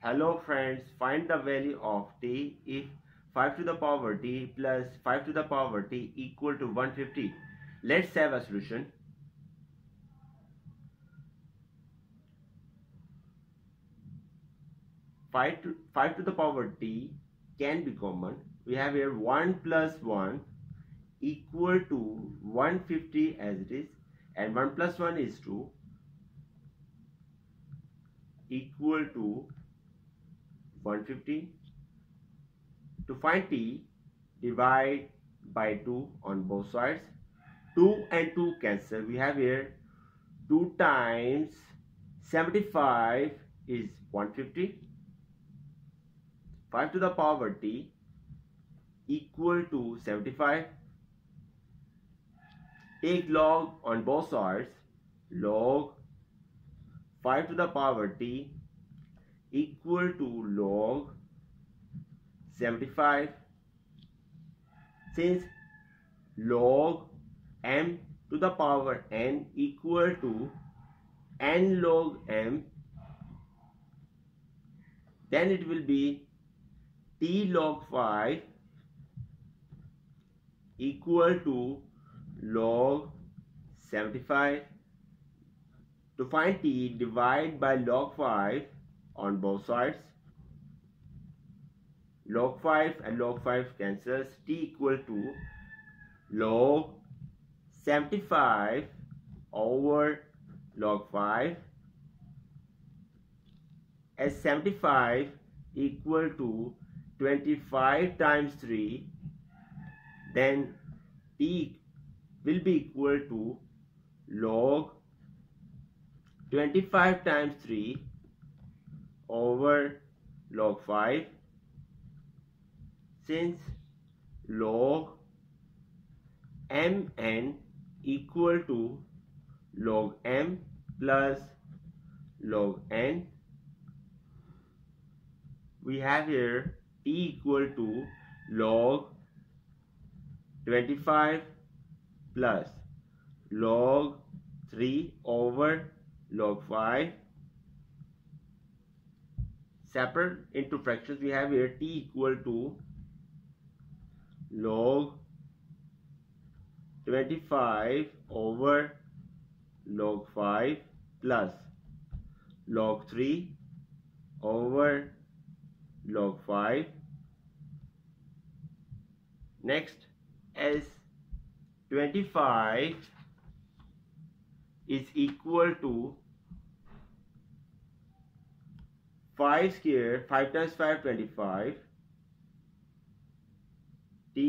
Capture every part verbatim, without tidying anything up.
Hello friends, find the value of t if five to the power t plus five to the power t equal to one hundred fifty. Let's have a solution. five to, five to the power t can be common. We have here one plus one equal to one hundred fifty as it is, and one plus one is two, equal to one hundred fifty. To find t, divide by two on both sides. two and two cancel. We have here two times seventy-five is one hundred fifty. five to the power t equal to seventy-five. Take log on both sides. Log five to the power t equal to log seventy-five. Since log m to the power n equal to n log m, then it will be t log five equal to log seventy-five. To find t, divide by log five on both sides. Log five and log five cancels. T equal to log seventy-five over log five, as seventy-five equal to twenty-five times three, then t will be equal to log twenty-five times three over log five, since log mn equal to log m plus log n. We have here t equal to log twenty-five plus log three over log five. Separate into fractions, we have here t equal to log twenty-five over log five plus log three over log five. Next, as twenty-five is equal to five square, five times five, twenty-five, t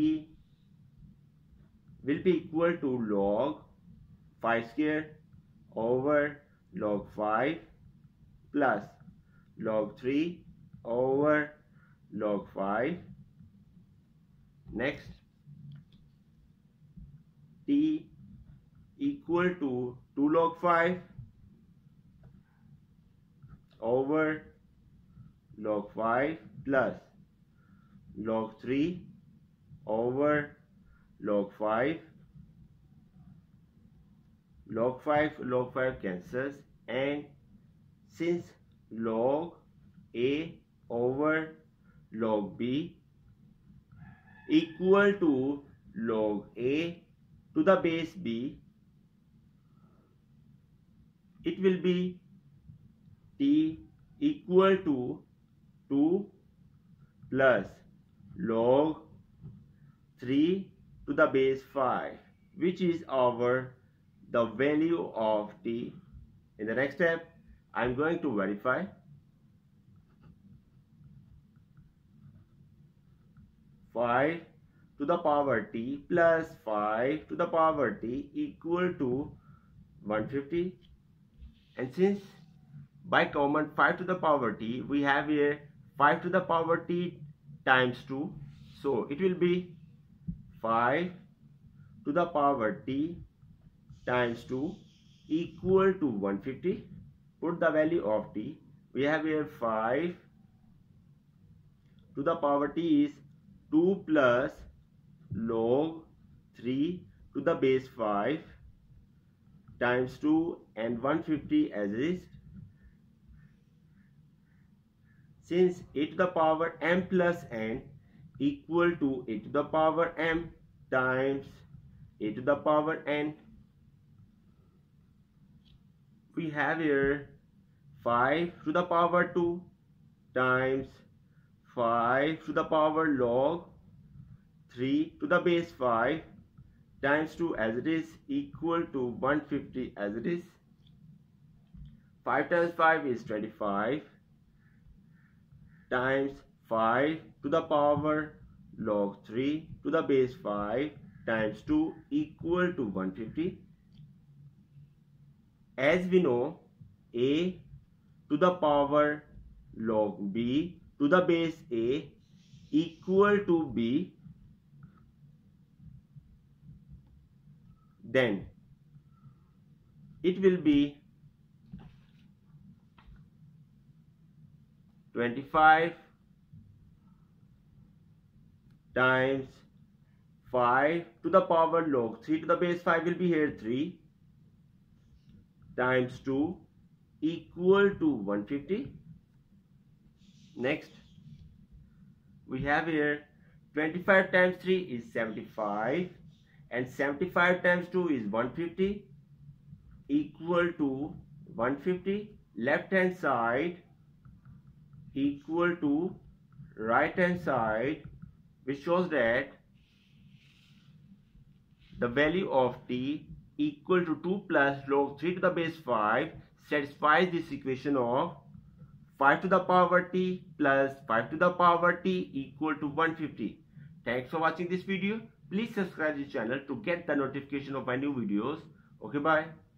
will be equal to log five square over log five plus log three over log five. Next, t equal to two log five over log five plus log three over log five. Log five, log five cancels, and since log a over log b equal to log a to the base b, it will be t equal to two plus log three to the base five, which is our the value of t. In the next step, I am going to verify. five to the power t plus five to the power t equal to one hundred fifty, and since by common five to the power t, we have here five to the power t times two, so it will be five to the power t times two equal to one hundred fifty. Put the value of t. We have here five to the power t is two plus log three to the base five times two and one hundred fifty as is. since a to the power m plus n equal to a to the power m times a to the power n. We have here five to the power two times five to the power log three to the base five times two as it is equal to one hundred fifty as it is. five times five is twenty-five times five to the power log three to the base five times two equal to one hundred fifty. As we know, a to the power log b to the base a equal to b. Then it will be twenty-five times five to the power log three to the base five will be here three times two equal to one hundred fifty. Next we have here twenty-five times three is seventy-five and seventy-five times two is one hundred fifty equal to one hundred fifty. Left hand side equal to right hand side, which shows that the value of t equal to two plus log three to the base five satisfies this equation of five to the power t plus five to the power t equal to one hundred fifty. Thanks for watching this video. Please subscribe this channel to get the notification of my new videos. Okay, bye.